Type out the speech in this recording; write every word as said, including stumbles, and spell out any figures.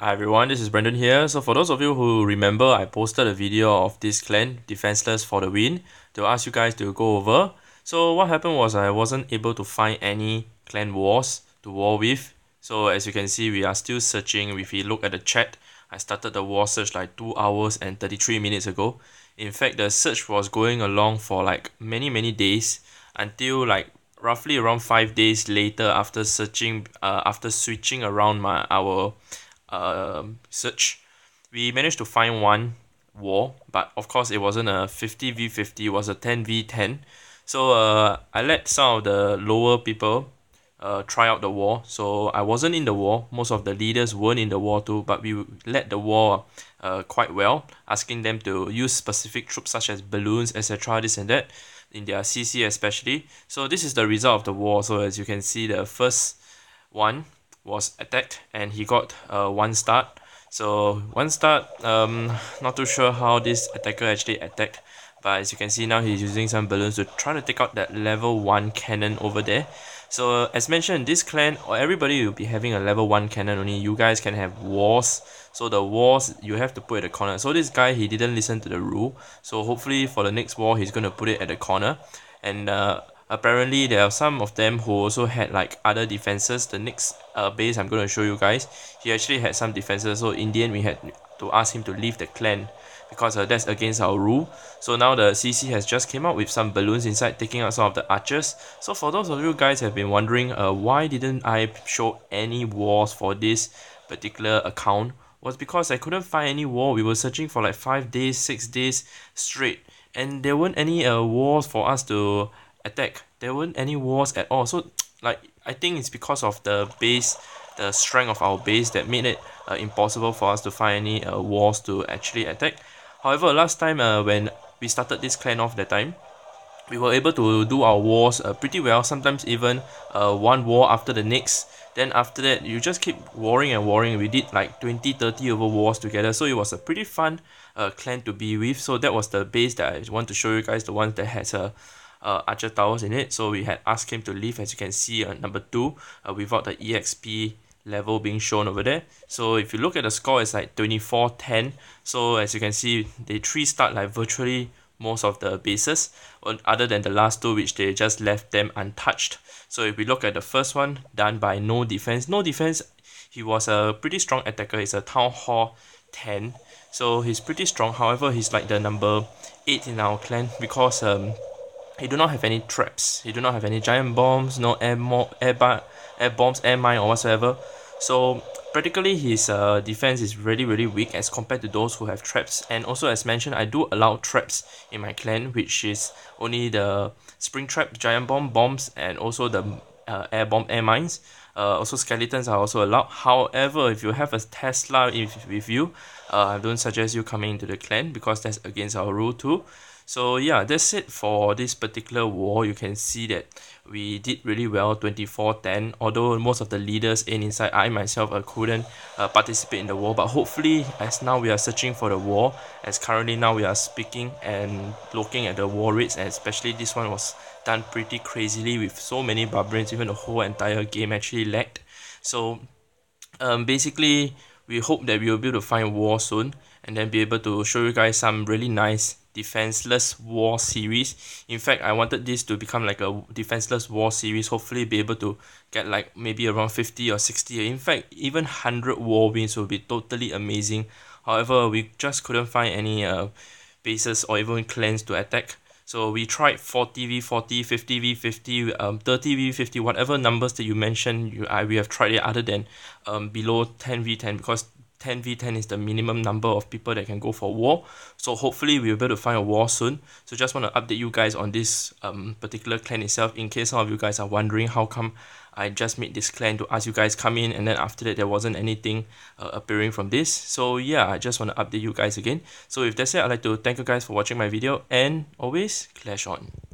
Hi everyone, this is Brandon here. So for those of you who remember, I posted a video of this clan, Defenseless for the Wind, to ask you guys to go over. So what happened was I wasn't able to find any clan wars to war with. So as you can see, we are still searching. If you look at the chat, I started the war search like two hours and thirty-three minutes ago. In fact, the search was going along for like many many days until like roughly around five days later after searching, uh, after switching around my our... Um, search, we managed to find one war, but of course it wasn't a fifty v fifty, it was a ten v ten. So uh, I let some of the lower people uh, try out the war. So I wasn't in the war, most of the leaders weren't in the war too, but we led the war uh, quite well, asking them to use specific troops such as balloons, etc., this and that, in their C C especially. So this is the result of the war. So as you can see, the first one was attacked and he got uh, one start. So one start, um, not too sure how this attacker actually attacked, but as you can see now, he's using some balloons to try to take out that level one cannon over there. So uh, as mentioned, this clan, or everybody will be having a level one cannon only. You guys can have wars, so the wars you have to put at the corner. So this guy, he didn't listen to the rule, so hopefully for the next war he's going to put it at the corner. And uh, apparently there are some of them who also had like other defenses. The next uh, base I'm going to show you guys, he actually had some defenses, so in the end we had to ask him to leave the clan because uh, that's against our rule. So now the C C has just came out with some balloons inside, taking out some of the archers. So for those of you guys have been wondering uh, why didn't I show any wars for this particular account, was because I couldn't find any war. We were searching for like five days, six days straight, and there weren't any uh, wars for us to attack. There weren't any wars at all. So like, I think it's because of the base, the strength of our base, that made it uh, impossible for us to find any uh, wars to actually attack. However, last time uh, when we started this clan off that time, we were able to do our wars uh, pretty well, sometimes even uh, one war after the next. Then after that, you just keep warring and warring. We did like twenty, thirty over wars together. So it was a pretty fun uh, clan to be with. So that was the base that I want to show you guys, the one that has a Uh, archer towers in it. So we had asked him to leave, as you can see on uh, number two, uh, without the exp level being shown over there. So if you look at the score, it's like twenty-four ten. So as you can see, they three start like virtually most of the bases, other than the last two, which they just left them untouched. So if we look at the first one, done by no defense, no defense he was a pretty strong attacker. It's a town hall ten, so he's pretty strong. However, he's like the number eight in our clan because um he do not have any traps, he do not have any giant bombs, no air, mo air, bar air bombs, air mine or whatsoever. So practically his uh, defense is really really weak as compared to those who have traps. And also as mentioned, I do allow traps in my clan, which is only the spring trap, giant bomb, bombs, and also the uh, air bomb, air mines. Uh, also skeletons are also allowed. However, if you have a Tesla if, with you, uh, I don't suggest you coming into the clan because that's against our rule too. So yeah, that's it for this particular war. You can see that we did really well, twenty-four ten, although most of the leaders in inside, I myself uh, couldn't uh, participate in the war. But hopefully, as now we are searching for the war, as currently now we are speaking and looking at the war rates, and especially this one was done pretty crazily with so many barbarians, even the whole entire game actually lagged. So um, basically, we hope that we will be able to find war soon and then be able to show you guys some really nice Defenseless war series. In fact, I wanted this to become like a Defenseless war series, hopefully be able to get like maybe around fifty or sixty, in fact even one hundred war wins will be totally amazing. However, we just couldn't find any uh, bases or even clans to attack. So we tried forty v forty, fifty v fifty, um, thirty v fifty, whatever numbers that you mentioned, you, I, we have tried it, other than um, below ten v ten, because ten v ten is the minimum number of people that can go for war. So hopefully we'll be able to find a war soon. So just want to update you guys on this um, particular clan itself, in case some of you guys are wondering how come I just made this clan to ask you guys come in, and then after that there wasn't anything uh, appearing from this. So yeah, I just want to update you guys again. So if that's it, I'd like to thank you guys for watching my video, and always clash on.